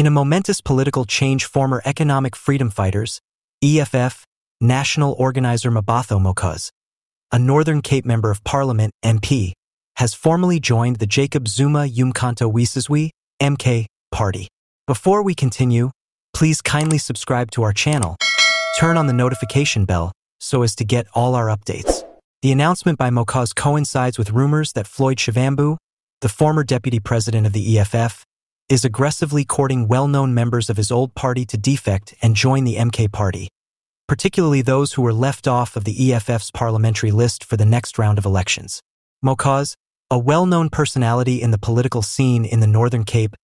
In a momentous political change, former economic freedom fighters, EFF, national organizer Mmabatho Mokause, a Northern Cape Member of Parliament, MP, has formally joined the Jacob Zuma uMkhonto weSizwe, MK, party. Before we continue, please kindly subscribe to our channel, turn on the notification bell, so as to get all our updates. The announcement by Mokause coincides with rumors that Floyd Shivambu, the former deputy president of the EFF, is aggressively courting well-known members of his old party to defect and join the MK party, particularly those who were left off of the EFF's parliamentary list for the next round of elections. Mokause, a well-known personality in the political scene in the Northern Cape,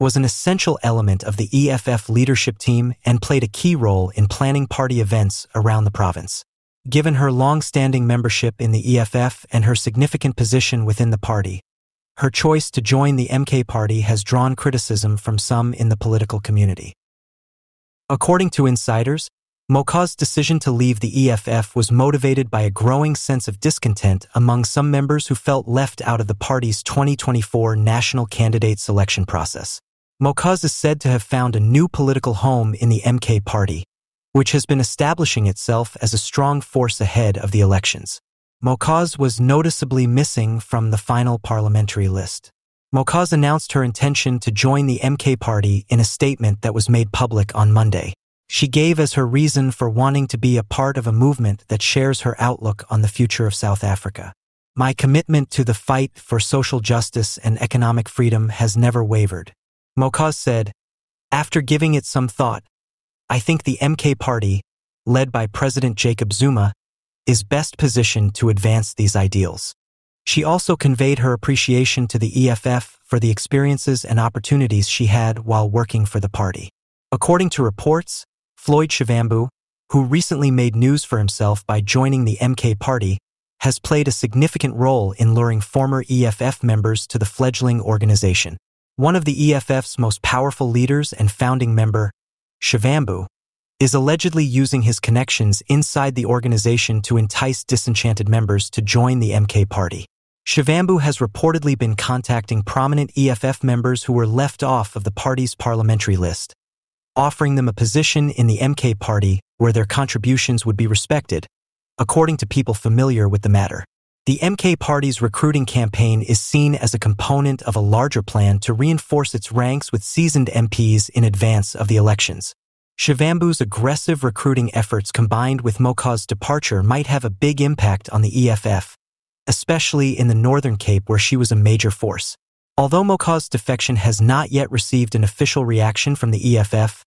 was an essential element of the EFF leadership team and played a key role in planning party events around the province. Given her long-standing membership in the EFF and her significant position within the party, her choice to join the MK party has drawn criticism from some in the political community. According to insiders, Mokause's decision to leave the EFF was motivated by a growing sense of discontent among some members who felt left out of the party's 2024 national candidate selection process. Mokause is said to have found a new political home in the MK party, which has been establishing itself as a strong force ahead of the elections. Mokause was noticeably missing from the final parliamentary list. Mokause announced her intention to join the MK party in a statement that was made public on Monday. She gave as her reason for wanting to be a part of a movement that shares her outlook on the future of South Africa. "My commitment to the fight for social justice and economic freedom has never wavered," Mokause said. After giving it some thought, "I think the MK party, led by President Jacob Zuma, is best positioned to advance these ideals." She also conveyed her appreciation to the EFF for the experiences and opportunities she had while working for the party. According to reports, Floyd Shivambu, who recently made news for himself by joining the MK party, has played a significant role in luring former EFF members to the fledgling organization. One of the EFF's most powerful leaders and founding member, Shivambu, is allegedly using his connections inside the organization to entice disenchanted members to join the MK party. Shivambu has reportedly been contacting prominent EFF members who were left off of the party's parliamentary list, offering them a position in the MK party where their contributions would be respected, according to people familiar with the matter. The MK party's recruiting campaign is seen as a component of a larger plan to reinforce its ranks with seasoned MPs in advance of the elections. Shivambu's aggressive recruiting efforts combined with Mokause's departure might have a big impact on the EFF, especially in the Northern Cape where she was a major force. Although Mokause's defection has not yet received an official reaction from the EFF,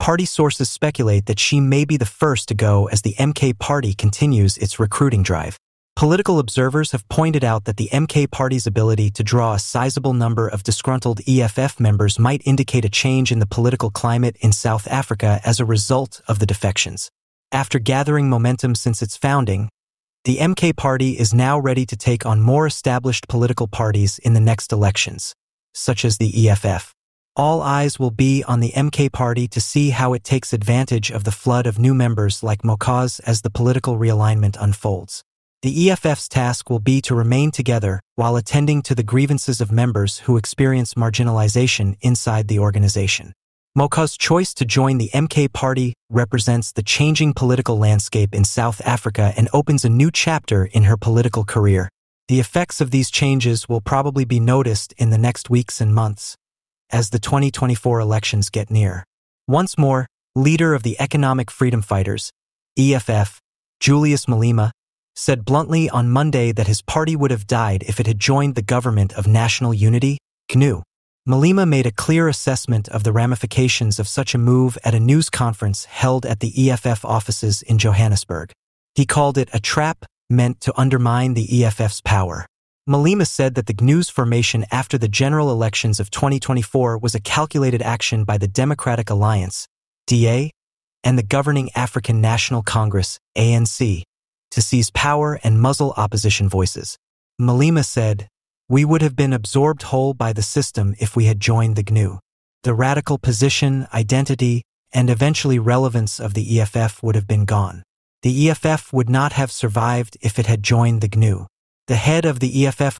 party sources speculate that she may be the first to go as the MK party continues its recruiting drive. Political observers have pointed out that the MK party's ability to draw a sizable number of disgruntled EFF members might indicate a change in the political climate in South Africa as a result of the defections. After gathering momentum since its founding, the MK party is now ready to take on more established political parties in the next elections, such as the EFF. All eyes will be on the MK party to see how it takes advantage of the flood of new members like Mokause as the political realignment unfolds. The EFF's task will be to remain together while attending to the grievances of members who experience marginalization inside the organization. Mokause's choice to join the MK party represents the changing political landscape in South Africa and opens a new chapter in her political career. The effects of these changes will probably be noticed in the next weeks and months as the 2024 elections get near. Once more, leader of the Economic Freedom Fighters, EFF, Julius Malema, said bluntly on Monday that his party would have died if it had joined the Government of National Unity, GNU. Malema made a clear assessment of the ramifications of such a move at a news conference held at the EFF offices in Johannesburg. He called it a trap meant to undermine the EFF's power. Malema said that the GNU's formation after the general elections of 2024 was a calculated action by the Democratic Alliance, DA, and the governing African National Congress, ANC, to seize power and muzzle opposition voices. Malema said, "We would have been absorbed whole by the system if we had joined the GNU. The radical position, identity, and eventually relevance of the EFF would have been gone. The EFF would not have survived if it had joined the GNU." The head of the EFF